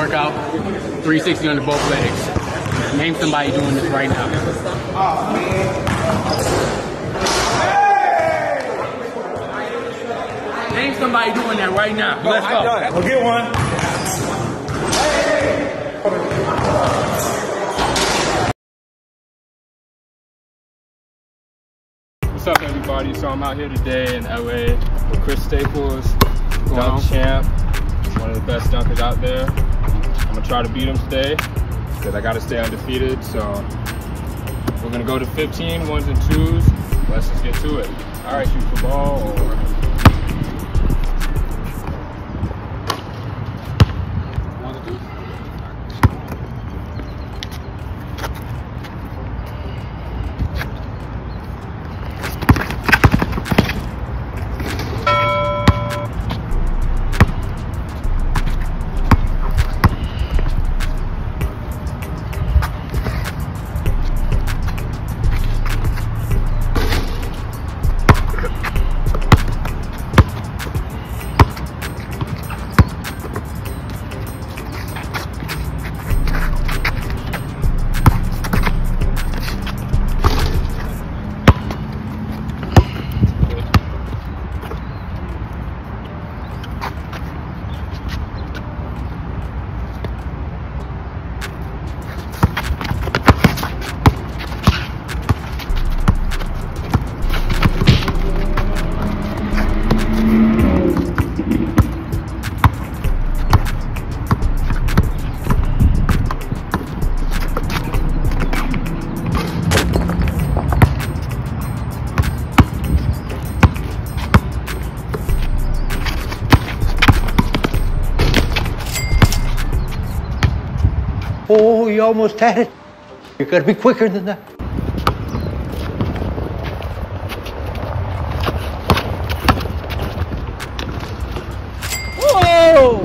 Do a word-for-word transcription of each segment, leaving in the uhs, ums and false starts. workout, three sixty under both legs. Name somebody doing this right now. Oh, man. Name somebody doing that right now. Let's go. I'll we'll get one. Hey. What's up, everybody? So I'm out here today in L A with Chris Staples, dunk champ, one of the best dunkers out there. I'm gonna try to beat him today because I gotta stay undefeated. So we're gonna go to fifteen, ones and twos. Let's just get to it. All right, shoot the ball. Ones and twos. Oh, you almost had it. You gotta be quicker than that. Whoa!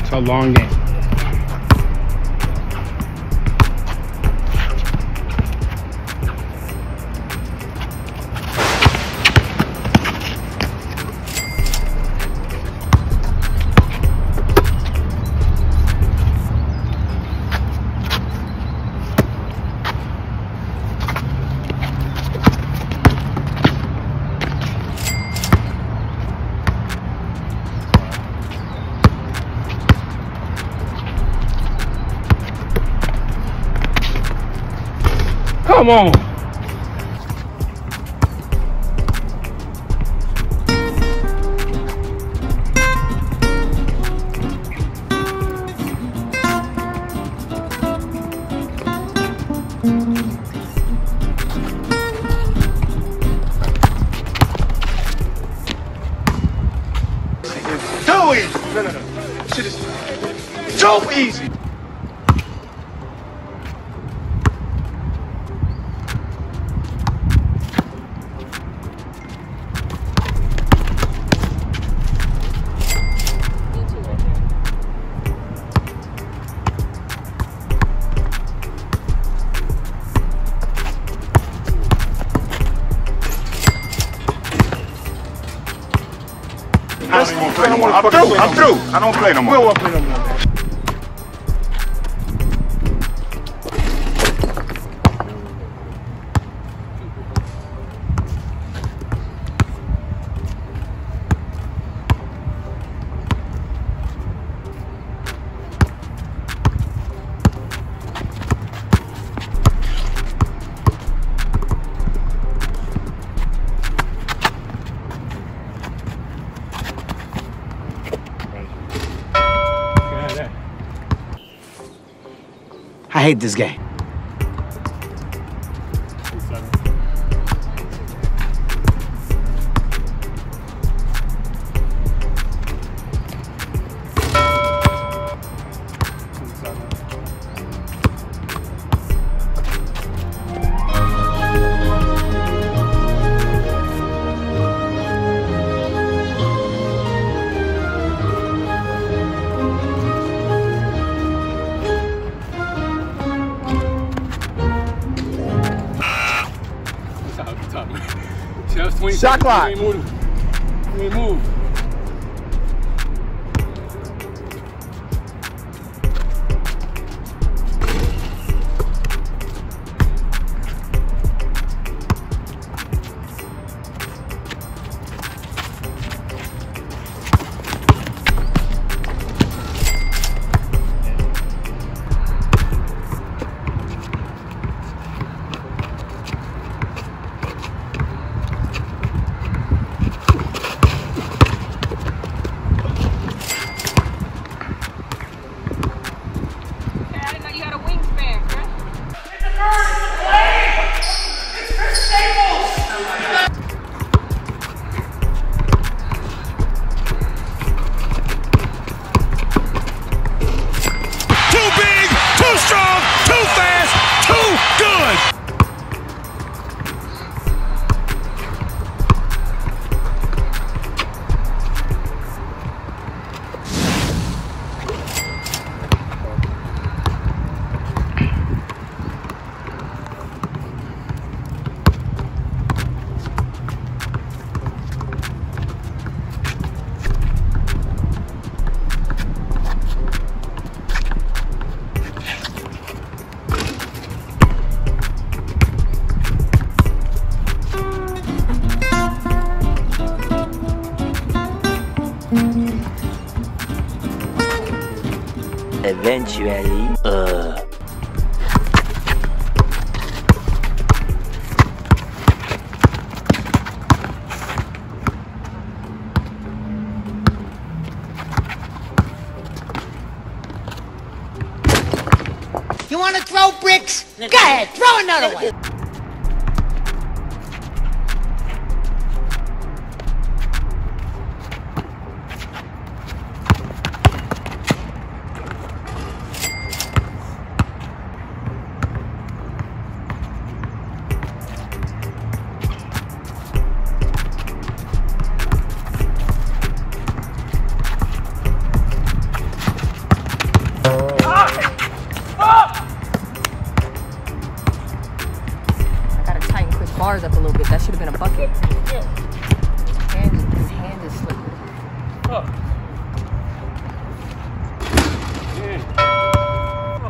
It's a long game. Come on. So easy. No, no, no. Shit is so easy. this. I don't want to play no more. I'm through. I don't play no more. We don't want to play no more. I hate this game. Shot clock. We move. We move. Eventually, uh... You want to throw bricks? Go ahead, throw another one! Bars up a little bit. That should have been a bucket. Yeah. Hand, his hand is slippery. Oh. Yeah.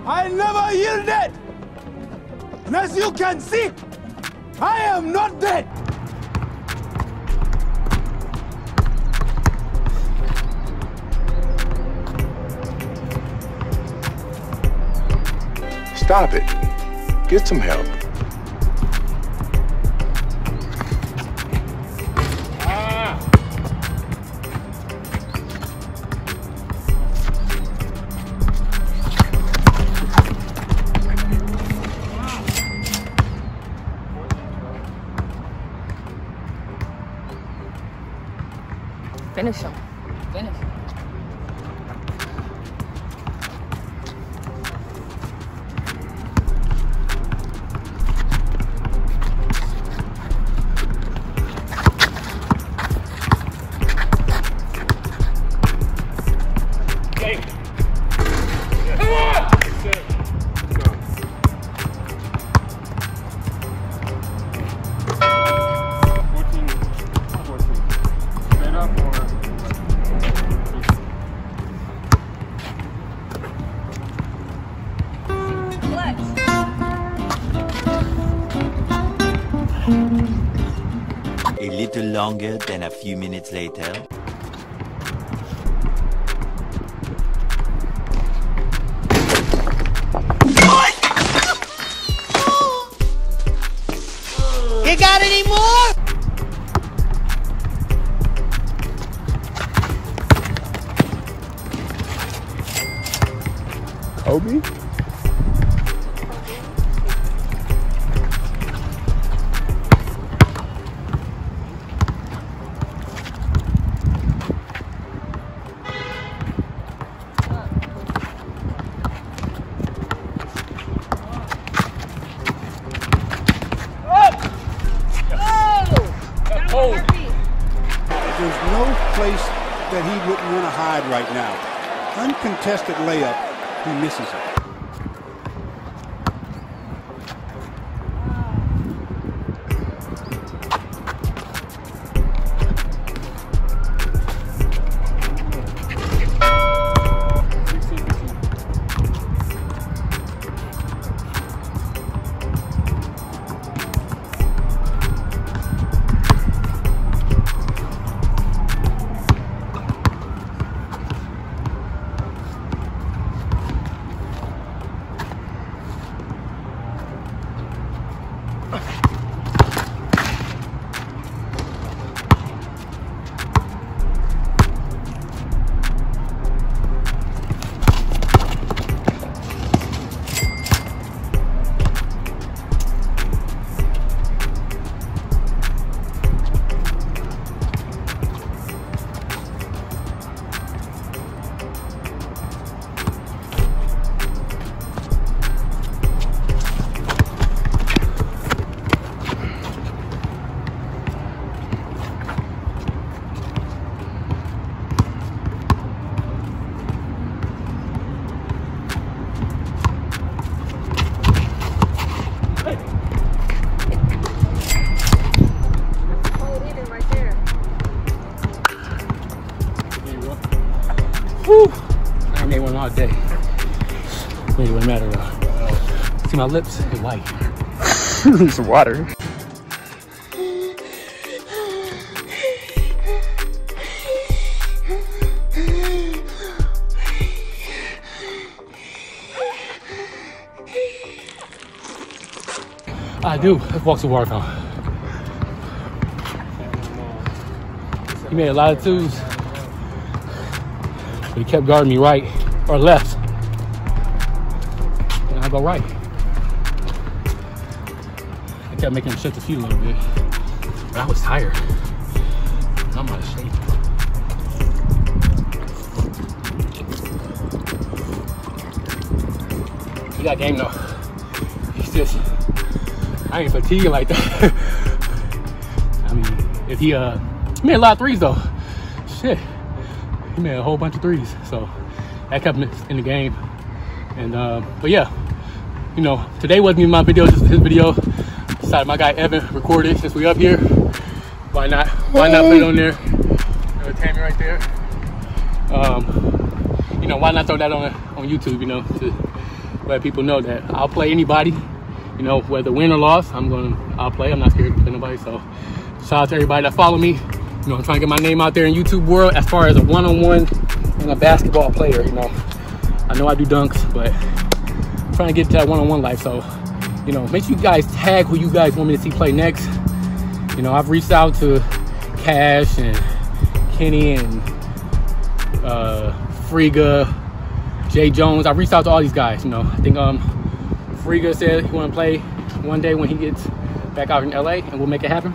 Oh. I never yielded. And as you can see, I am not dead. Stop it. Get some help. Finish him. Finish him. Hey. Come on! fourteen. fourteen. Straight up. A little longer than a few minutes later. You got any more? Kobe? That he wouldn't want to hide right now. Uncontested layup, he misses all day. Maybe it matter though. See my lips? They're white. It's water. I do. Let's walk to the water fountain. He made a lot of twos, but he kept guarding me right. Or left. And I go right. I kept making him shift the feet a little bit. But I was tired. I'm out of shape. He got game though. He's just, I ain't fatiguing like that. I mean, if he uh he made a lot of threes though. Shit. He made a whole bunch of threes. So that kept him in the game. And, uh, but yeah, you know, today wasn't even my video, just his video. Decided my guy Evan recorded since we up here. Why not? Why not put it on there? There's a camera right there. Um, you know, why not throw that on, on YouTube, you know, to let people know that I'll play anybody, you know, whether win or loss, I'm going to, I'll play. I'm not scared to play nobody. So shout out to everybody that follow me. You know, I'm trying to get my name out there in YouTube world as far as a one-on-one. A basketball player, you know. I know I do dunks, but I'm trying to get to that one-on-one life. So, you know, make sure you guys tag who you guys want me to see play next. You know, I've reached out to Cash and Kenny and uh, Friga, Jay Jones. I've reached out to all these guys. You know, I think um, Friga said he want to play one day when he gets back out in L A, and we'll make it happen.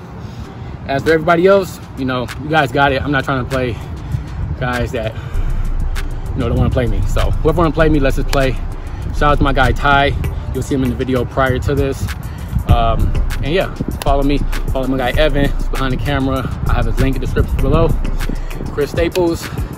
As for everybody else, you know, you guys got it. I'm not trying to play guys that, you know, don't want to play me. So whoever want to play me, let's just play. Shout out to my guy Ty. You'll see him in the video prior to this. Um, and yeah, follow me. Follow my guy Evan. He's behind the camera. I have his link in the description below. Chris Staples.